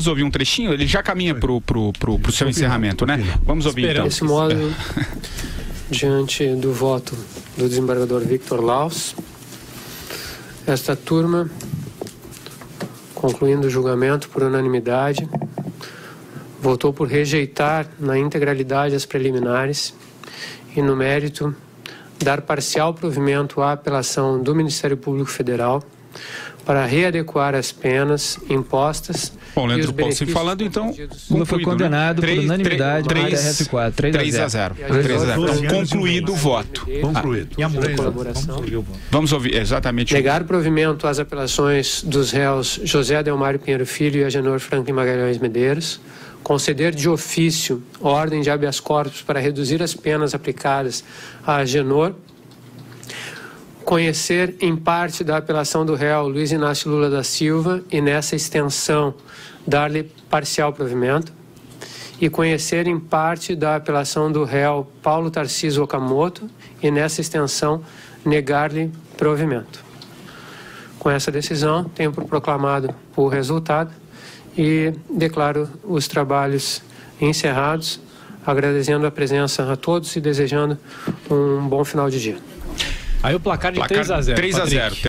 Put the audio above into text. Vamos ouvir um trechinho? Ele já caminha para o seu encerramento, né? Vamos ouvir então. Desse modo, diante do voto do desembargador Victor Laus, esta turma, concluindo o julgamento por unanimidade, votou por rejeitar na integralidade as preliminares e, no mérito, dar parcial provimento à apelação do Ministério Público Federal para readequar as penas impostas. Bom, Leandro Paulo, se falando, então, Lula foi condenado por unanimidade por ADF4, 3 a 0. Então, concluído o voto. Concluído. Vamos ouvir exatamente. Negar provimento às apelações dos réus José Del Mário Pinheiro Filho e Agenor Franklin Magalhães Medeiros. Conceder de ofício ordem de habeas corpus para reduzir as penas aplicadas a Agenor. Conhecer em parte da apelação do réu Luiz Inácio Lula da Silva e, nessa extensão, dar-lhe parcial provimento. E conhecer em parte da apelação do réu Paulo Tarcísio Okamoto e, nessa extensão, negar-lhe provimento. Com essa decisão, tenho proclamado o resultado e declaro os trabalhos encerrados, agradecendo a presença a todos e desejando um bom final de dia. Aí o placar de 3 a 0. 3 a 0.